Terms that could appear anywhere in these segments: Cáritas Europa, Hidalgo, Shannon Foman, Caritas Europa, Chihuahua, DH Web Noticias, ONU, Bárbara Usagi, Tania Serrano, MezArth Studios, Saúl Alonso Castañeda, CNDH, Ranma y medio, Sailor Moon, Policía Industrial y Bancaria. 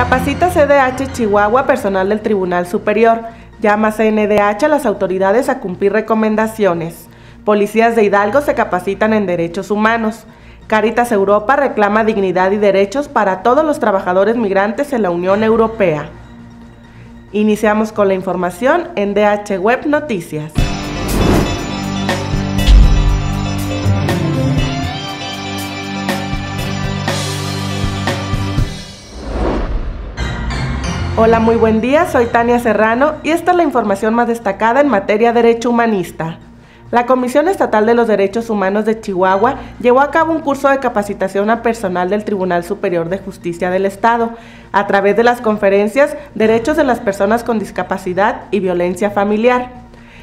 Capacita CNDH Chihuahua personal del Tribunal Superior. Llama CNDH a las autoridades a cumplir recomendaciones. Policías de Hidalgo se capacitan en derechos humanos. Caritas Europa reclama dignidad y derechos para todos los trabajadores migrantes en la Unión Europea. Iniciamos con la información en DH Web Noticias. Hola, muy buen día, soy Tania Serrano y esta es la información más destacada en materia de derecho humanista. La Comisión Estatal de los Derechos Humanos de Chihuahua llevó a cabo un curso de capacitación a personal del Tribunal Superior de Justicia del Estado, a través de las conferencias Derechos de las Personas con Discapacidad y Violencia Familiar.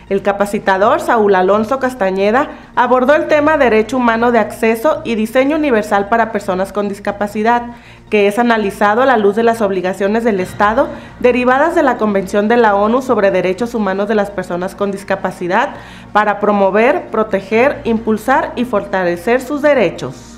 El capacitador Saúl Alonso Castañeda abordó el tema Derecho Humano de Acceso y Diseño Universal para Personas con Discapacidad, que es analizado a la luz de las obligaciones del Estado derivadas de la Convención de la ONU sobre Derechos Humanos de las Personas con Discapacidad para promover, proteger, impulsar y fortalecer sus derechos.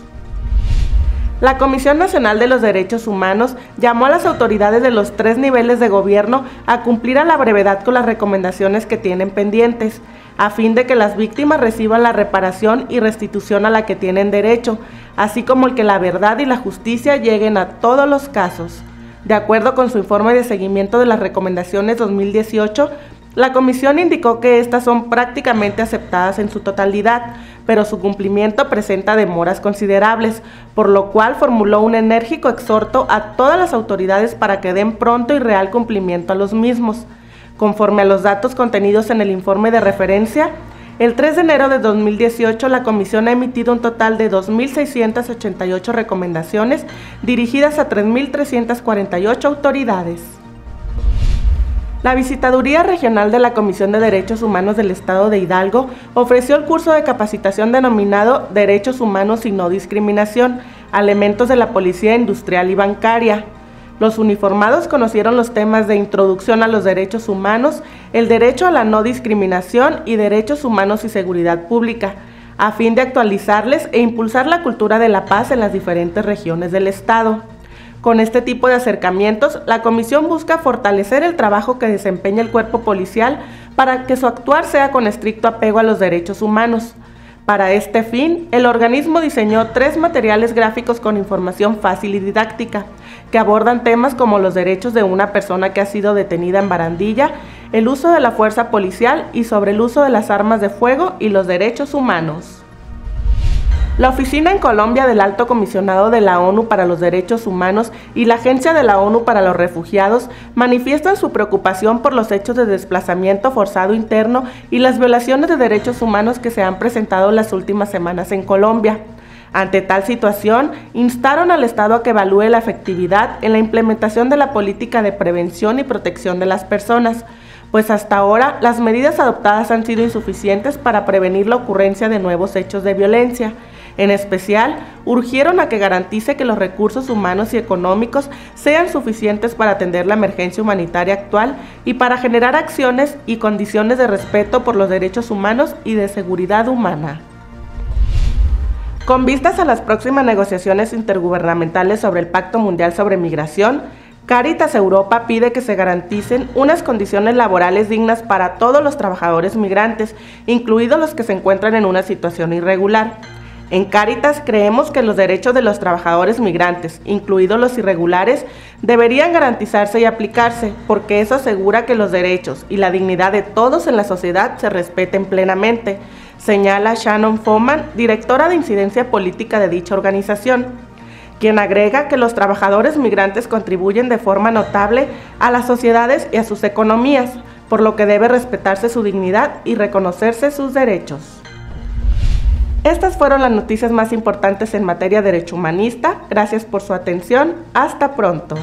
La Comisión Nacional de los Derechos Humanos llamó a las autoridades de los tres niveles de gobierno a cumplir a la brevedad con las recomendaciones que tienen pendientes, a fin de que las víctimas reciban la reparación y restitución a la que tienen derecho, así como el que la verdad y la justicia lleguen a todos los casos. De acuerdo con su informe de seguimiento de las recomendaciones 2018, la Comisión indicó que estas son prácticamente aceptadas en su totalidad, pero su cumplimiento presenta demoras considerables, por lo cual formuló un enérgico exhorto a todas las autoridades para que den pronto y real cumplimiento a los mismos. Conforme a los datos contenidos en el informe de referencia, el 3 de enero de 2018 la Comisión ha emitido un total de 2.688 recomendaciones dirigidas a 3.348 autoridades. La Visitaduría Regional de la Comisión de Derechos Humanos del Estado de Hidalgo ofreció el curso de capacitación denominado Derechos Humanos y No Discriminación a elementos de la Policía Industrial y Bancaria. Los uniformados conocieron los temas de Introducción a los Derechos Humanos, el Derecho a la No Discriminación y Derechos Humanos y Seguridad Pública, a fin de actualizarles e impulsar la cultura de la paz en las diferentes regiones del Estado. Con este tipo de acercamientos, la Comisión busca fortalecer el trabajo que desempeña el cuerpo policial para que su actuar sea con estricto apego a los derechos humanos. Para este fin, el organismo diseñó tres materiales gráficos con información fácil y didáctica, que abordan temas como los derechos de una persona que ha sido detenida en barandilla, el uso de la fuerza policial y sobre el uso de las armas de fuego y los derechos humanos. La Oficina en Colombia del Alto Comisionado de la ONU para los Derechos Humanos y la Agencia de la ONU para los Refugiados manifiestan su preocupación por los hechos de desplazamiento forzado interno y las violaciones de derechos humanos que se han presentado las últimas semanas en Colombia. Ante tal situación, instaron al Estado a que evalúe la efectividad en la implementación de la política de prevención y protección de las personas, pues hasta ahora las medidas adoptadas han sido insuficientes para prevenir la ocurrencia de nuevos hechos de violencia. En especial, urgieron a que garantice que los recursos humanos y económicos sean suficientes para atender la emergencia humanitaria actual y para generar acciones y condiciones de respeto por los derechos humanos y de seguridad humana. Con vistas a las próximas negociaciones intergubernamentales sobre el Pacto Mundial sobre Migración, Caritas Europa pide que se garanticen unas condiciones laborales dignas para todos los trabajadores migrantes, incluidos los que se encuentran en una situación irregular. En Caritas creemos que los derechos de los trabajadores migrantes, incluidos los irregulares, deberían garantizarse y aplicarse, porque eso asegura que los derechos y la dignidad de todos en la sociedad se respeten plenamente, señala Shannon Foman, directora de incidencia política de dicha organización, quien agrega que los trabajadores migrantes contribuyen de forma notable a las sociedades y a sus economías, por lo que debe respetarse su dignidad y reconocerse sus derechos. Estas fueron las noticias más importantes en materia de derecho humanista. Gracias por su atención. Hasta pronto.